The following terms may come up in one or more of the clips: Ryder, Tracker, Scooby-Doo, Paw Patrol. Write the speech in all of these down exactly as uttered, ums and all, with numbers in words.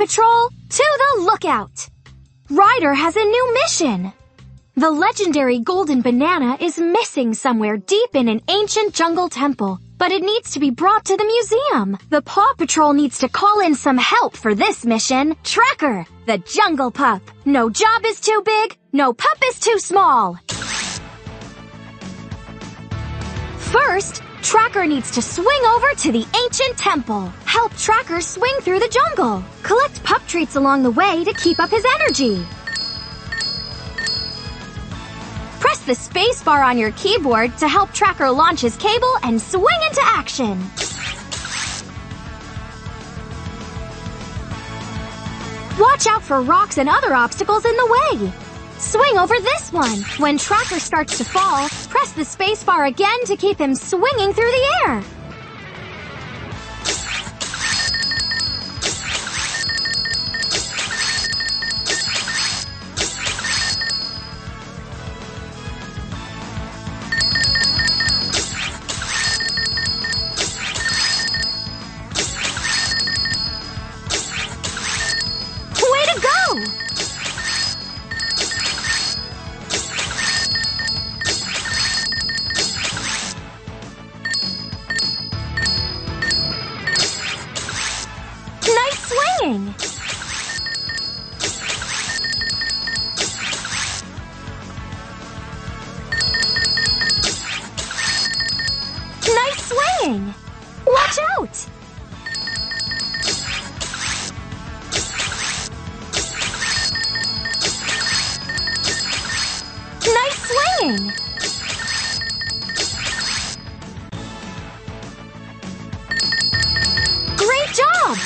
Patrol, to the lookout! Ryder has a new mission! The legendary golden banana is missing somewhere deep in an ancient jungle temple, but it needs to be brought to the museum. The Paw Patrol needs to call in some help for this mission. Tracker, the jungle pup. No job is too big, no pup is too small. First, Tracker needs to swing over to the ancient temple. Help Tracker swing through the jungle. Collect pup treats along the way to keep up his energy. Press the space bar on your keyboard to help Tracker launch his cable and swing into action. Watch out for rocks and other obstacles in the way. Swing over this one. When Tracker starts to fall, press the space bar again to keep him swinging through the air. Nice swinging! Watch out! Nice swinging! Great job!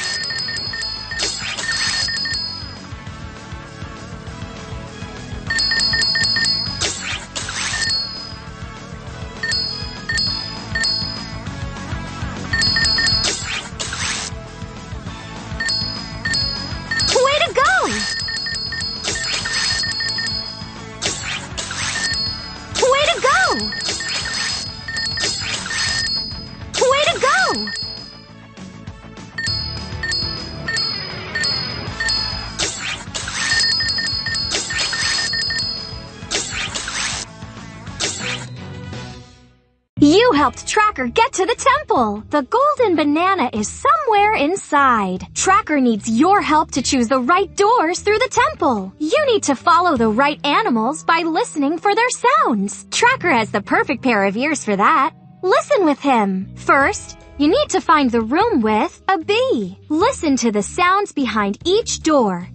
You helped Tracker get to the temple. The golden banana is somewhere inside. Tracker needs your help to choose the right doors through the temple. You need to follow the right animals by listening for their sounds. Tracker has the perfect pair of ears for that. Listen with him. First, you need to find the room with a bee. Listen to the sounds behind each door.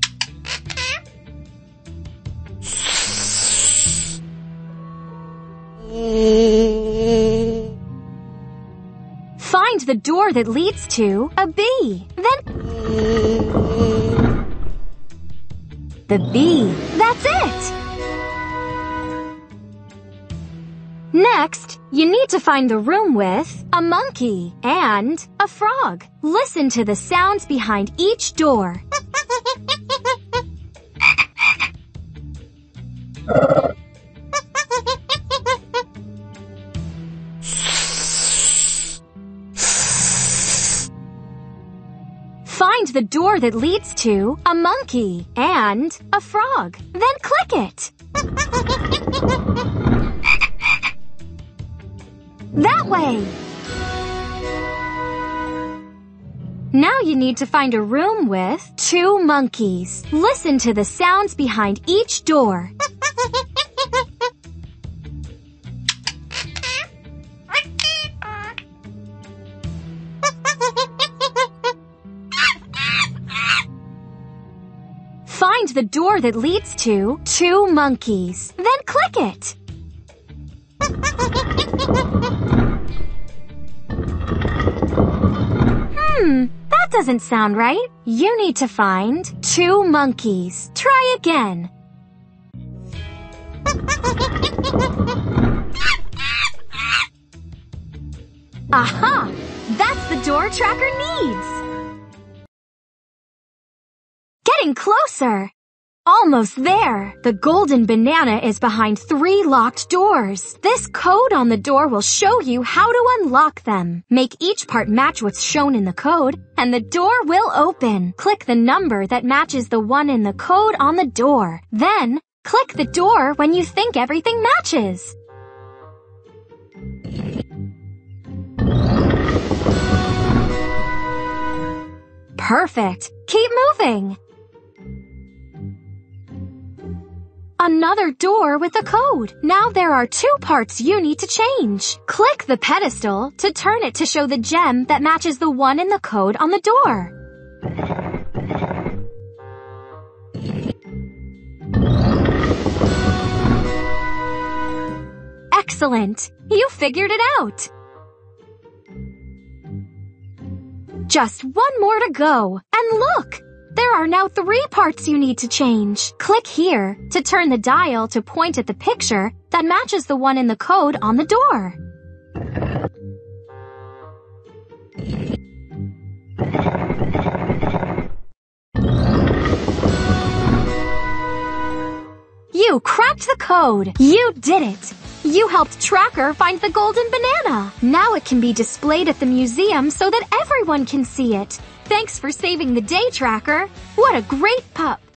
Find the door that leads to a bee. Then the bee. That's it! Next, you need to find the room with a monkey and a frog. Listen to the sounds behind each door. Find the door that leads to a monkey and a frog. Then click it. That way. Now you need to find a room with two monkeys. Listen to the sounds behind each door. Find the door that leads to two monkeys. Then click it. Hmm, that doesn't sound right. You need to find two monkeys. Try again. Aha! That's the door Tracker needs. Getting closer. Almost there! The golden banana is behind three locked doors. This code on the door will show you how to unlock them. Make each part match what's shown in the code, and the door will open. Click the number that matches the one in the code on the door. Then, click the door when you think everything matches. Perfect! Keep moving! Another door with a code. Now there are two parts you need to change. Click the pedestal to turn it to show the gem that matches the one in the code on the door. Excellent! You figured it out! Just one more to go. And look! There are now three parts you need to change. Click here to turn the dial to point at the picture that matches the one in the code on the door. You cracked the code! You did it! You helped Tracker find the golden banana. Now it can be displayed at the museum so that everyone can see it. Thanks for saving the day, Tracker. What a great pup!